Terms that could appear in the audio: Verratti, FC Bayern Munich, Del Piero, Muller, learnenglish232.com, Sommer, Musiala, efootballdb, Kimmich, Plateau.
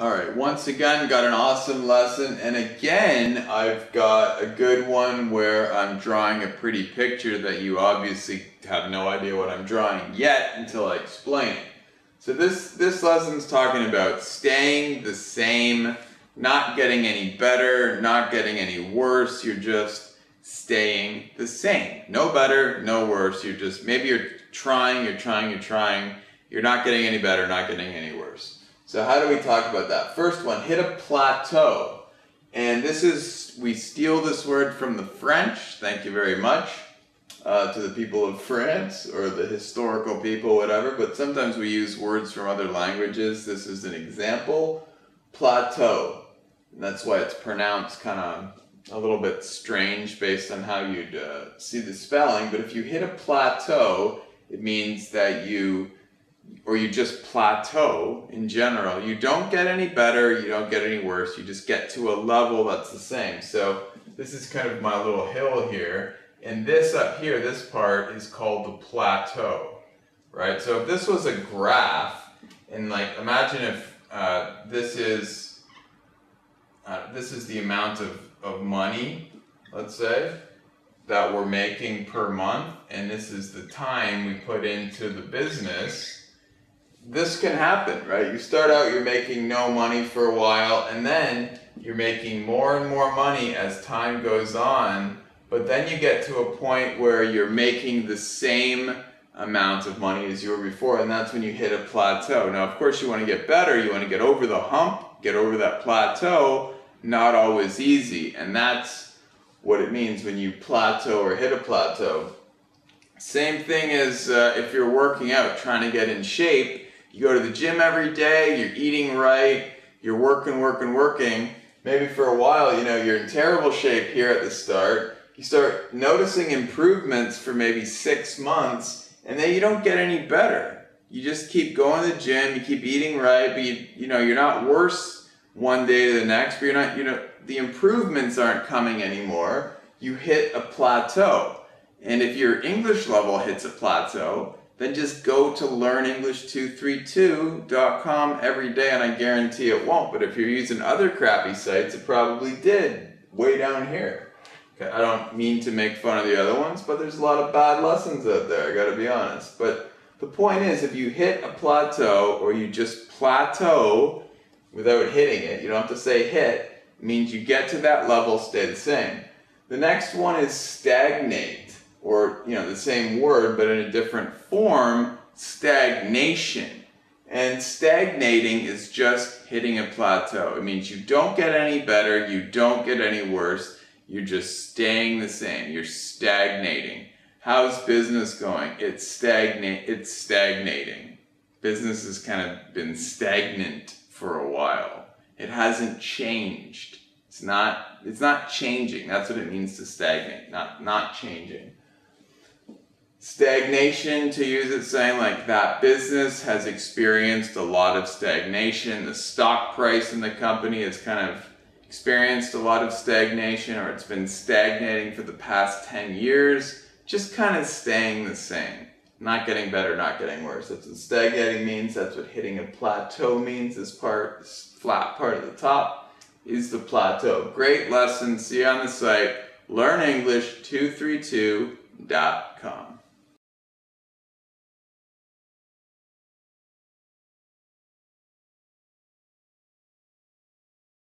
All right, once again, got an awesome lesson. And again, I've got a good one where I'm drawing a pretty picture that you obviously have no idea what I'm drawing yet until I explain it. So this lesson's talking about staying the same, not getting any better, not getting any worse. You're just staying the same. No better, no worse. You're just, maybe you're trying. You're not getting any better, not getting any worse. So how do we talk about that? First one, hit a plateau. And this is, we steal this word from the French, thank you very much, to the people of France or the historical people, whatever, but sometimes we use words from other languages. This is an example, plateau. And that's why it's pronounced kind of a little bit strange based on how you'd see the spelling, but if you hit a plateau, it means that you just plateau in general. You don't get any better, you don't get any worse, you just get to a level that's the same. So this is kind of my little hill here, and this up here, this part is called the plateau, right? So if this was a graph, and like imagine if this is the amount of money, let's say, that we're making per month, and this is the time we put into the business. This can happen, right? You start out, you're making no money for a while, and then you're making more and more money as time goes on, but then you get to a point where you're making the same amount of money as you were before, and that's when you hit a plateau. Now, of course, you want to get better, you want to get over the hump, get over that plateau, not always easy, and that's what it means when you plateau or hit a plateau. Same thing as if you're working out, trying to get in shape. You go to the gym every day, you're eating right, you're working. Maybe for a while, you know, you're in terrible shape here at the start. You start noticing improvements for maybe 6 months, and then you don't get any better. You just keep going to the gym, you keep eating right, but you know, you're not worse one day to the next, but you're not, you know, the improvements aren't coming anymore. You hit a plateau. And if your English level hits a plateau, then just go to learnenglish232.com every day, and I guarantee it won't. But if you're using other crappy sites, it probably did way down here. Okay, I don't mean to make fun of the other ones, but there's a lot of bad lessons out there, I gotta be honest. But the point is, if you hit a plateau, or you just plateau without hitting it, you don't have to say hit, it means you get to that level, stay the same. The next one is stagnate. Or, you know, the same word but in a different form, stagnation. And stagnating is just hitting a plateau. It means you don't get any better, you don't get any worse, you're just staying the same, you're stagnating. How's business going? It's stagnating. Business has kind of been stagnant for a while. It hasn't changed. It's not changing. That's what it means to stagnate, not changing. Stagnation, to use it saying like that business has experienced a lot of stagnation. The stock price in the company has kind of experienced a lot of stagnation, or it's been stagnating for the past 10 years, just kind of staying the same. Not getting better, not getting worse. That's what stagnating means. That's what hitting a plateau means. This part, this flat part at the top is the plateau. Great lesson. See you on the site, learnenglish232.com.